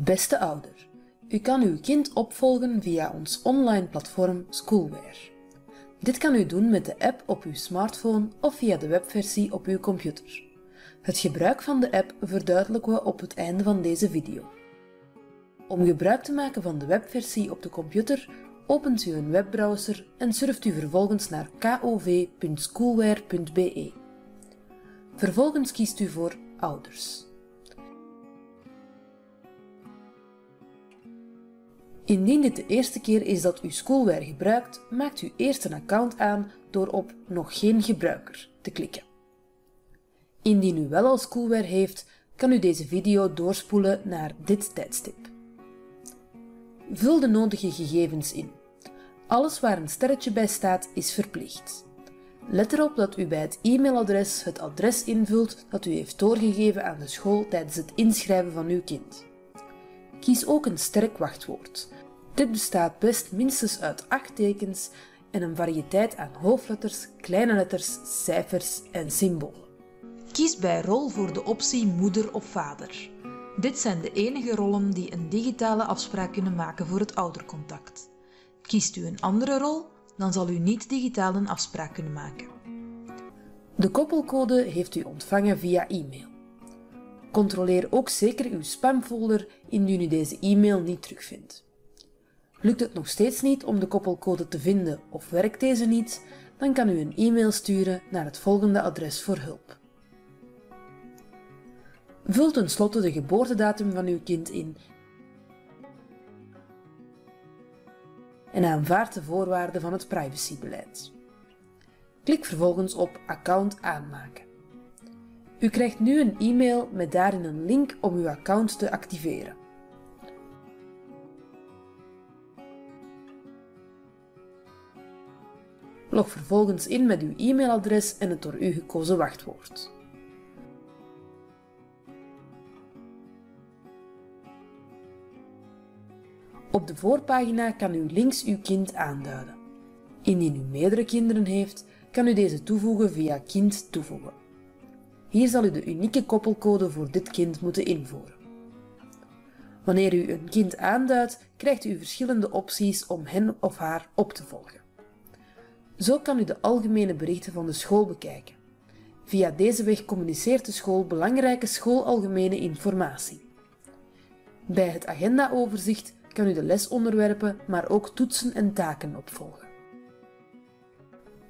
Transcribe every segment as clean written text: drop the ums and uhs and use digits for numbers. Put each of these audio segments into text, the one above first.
Beste ouder, u kan uw kind opvolgen via ons online platform Schoolware. Dit kan u doen met de app op uw smartphone of via de webversie op uw computer. Het gebruik van de app verduidelijken we op het einde van deze video. Om gebruik te maken van de webversie op de computer, opent u een webbrowser en surft u vervolgens naar kov.schoolware.be. Vervolgens kiest u voor Ouders. Indien dit de eerste keer is dat u Schoolware gebruikt, maakt u eerst een account aan door op Nog geen gebruiker te klikken. Indien u wel al Schoolware heeft, kan u deze video doorspoelen naar dit tijdstip. Vul de nodige gegevens in. Alles waar een sterretje bij staat is verplicht. Let erop dat u bij het e-mailadres het adres invult dat u heeft doorgegeven aan de school tijdens het inschrijven van uw kind. Kies ook een sterk wachtwoord. Dit bestaat best minstens uit 8 tekens en een variëteit aan hoofdletters, kleine letters, cijfers en symbolen. Kies bij rol voor de optie moeder of vader. Dit zijn de enige rollen die een digitale afspraak kunnen maken voor het oudercontact. Kiest u een andere rol, dan zal u niet digitaal een afspraak kunnen maken. De koppelcode heeft u ontvangen via e-mail. Controleer ook zeker uw spamfolder indien u deze e-mail niet terugvindt. Lukt het nog steeds niet om de koppelcode te vinden of werkt deze niet, dan kan u een e-mail sturen naar het volgende adres voor hulp. Vul tenslotte de geboortedatum van uw kind in en aanvaard de voorwaarden van het privacybeleid. Klik vervolgens op Account aanmaken. U krijgt nu een e-mail met daarin een link om uw account te activeren. Log vervolgens in met uw e-mailadres en het door u gekozen wachtwoord. Op de voorpagina kan u links uw kind aanduiden. Indien u meerdere kinderen heeft, kan u deze toevoegen via Kind toevoegen. Hier zal u de unieke koppelcode voor dit kind moeten invoeren. Wanneer u een kind aanduidt, krijgt u verschillende opties om hen of haar op te volgen. Zo kan u de algemene berichten van de school bekijken. Via deze weg communiceert de school belangrijke schoolalgemene informatie. Bij het agendaoverzicht kan u de lesonderwerpen, maar ook toetsen en taken opvolgen.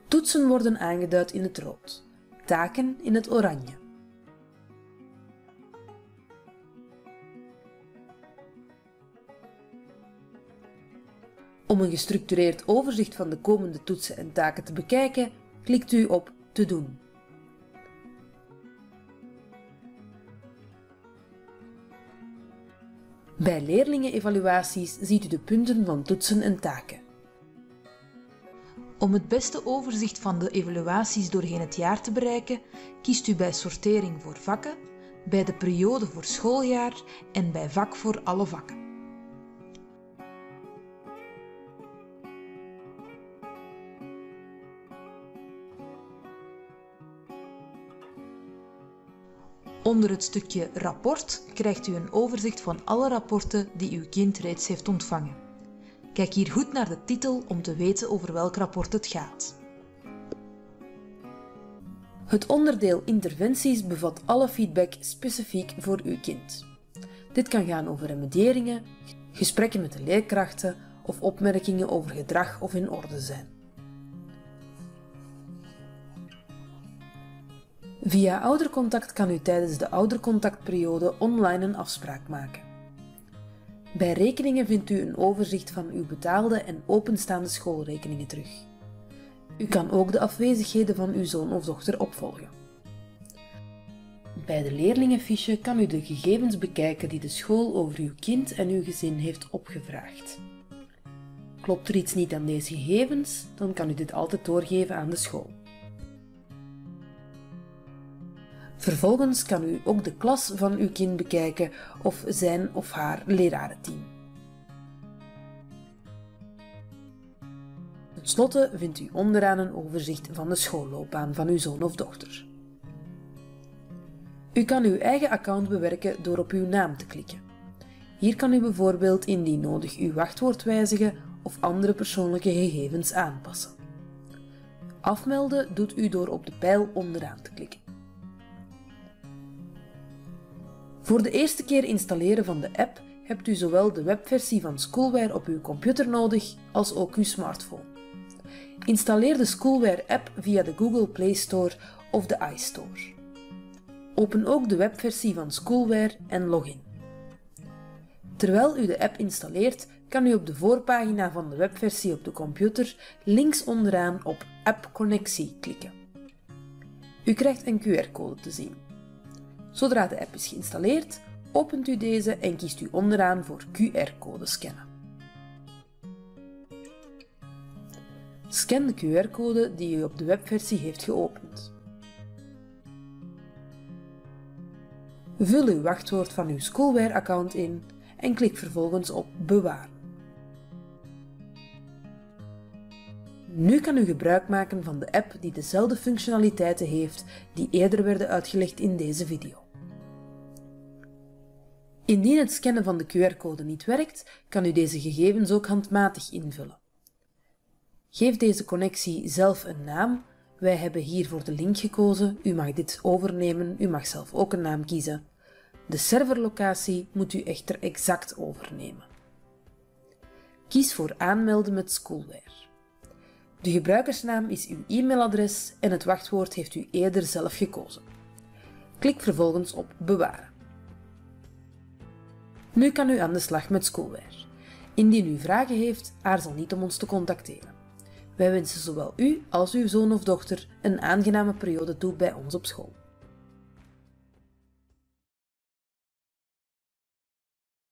Toetsen worden aangeduid in het rood, taken in het oranje. Om een gestructureerd overzicht van de komende toetsen en taken te bekijken, klikt u op Te doen. Bij leerlingenevaluaties ziet u de punten van toetsen en taken. Om het beste overzicht van de evaluaties doorheen het jaar te bereiken, kiest u bij sortering voor vakken, bij de periode voor schooljaar en bij vak voor alle vakken. Onder het stukje Rapport krijgt u een overzicht van alle rapporten die uw kind reeds heeft ontvangen. Kijk hier goed naar de titel om te weten over welk rapport het gaat. Het onderdeel Interventies bevat alle feedback specifiek voor uw kind. Dit kan gaan over remedieringen, gesprekken met de leerkrachten of opmerkingen over gedrag of in orde zijn. Via oudercontact kan u tijdens de oudercontactperiode online een afspraak maken. Bij rekeningen vindt u een overzicht van uw betaalde en openstaande schoolrekeningen terug. U kan ook de afwezigheden van uw zoon of dochter opvolgen. Bij de leerlingenfiche kan u de gegevens bekijken die de school over uw kind en uw gezin heeft opgevraagd. Klopt er iets niet aan deze gegevens, dan kan u dit altijd doorgeven aan de school. Vervolgens kan u ook de klas van uw kind bekijken of zijn of haar lerarenteam. Ten slotte vindt u onderaan een overzicht van de schoolloopbaan van uw zoon of dochter. U kan uw eigen account bewerken door op uw naam te klikken. Hier kan u bijvoorbeeld indien nodig uw wachtwoord wijzigen of andere persoonlijke gegevens aanpassen. Afmelden doet u door op de pijl onderaan te klikken. Voor de eerste keer installeren van de app hebt u zowel de webversie van Schoolware op uw computer nodig als ook uw smartphone. Installeer de Schoolware-app via de Google Play Store of de App Store. Open ook de webversie van Schoolware en log in. Terwijl u de app installeert, kan u op de voorpagina van de webversie op de computer links onderaan op App Connectie klikken. U krijgt een QR-code te zien. Zodra de app is geïnstalleerd, opent u deze en kiest u onderaan voor QR-code scannen. Scan de QR-code die u op de webversie heeft geopend. Vul uw wachtwoord van uw Schoolware-account in en klik vervolgens op Bewaren. Nu kan u gebruik maken van de app die dezelfde functionaliteiten heeft die eerder werden uitgelegd in deze video. Indien het scannen van de QR-code niet werkt, kan u deze gegevens ook handmatig invullen. Geef deze connectie zelf een naam. Wij hebben hier voor de link gekozen. U mag dit overnemen, u mag zelf ook een naam kiezen. De serverlocatie moet u echter exact overnemen. Kies voor aanmelden met Schoolware. De gebruikersnaam is uw e-mailadres en het wachtwoord heeft u eerder zelf gekozen. Klik vervolgens op Bewaren. Nu kan u aan de slag met Schoolware. Indien u vragen heeft, aarzel niet om ons te contacteren. Wij wensen zowel u als uw zoon of dochter een aangename periode toe bij ons op school.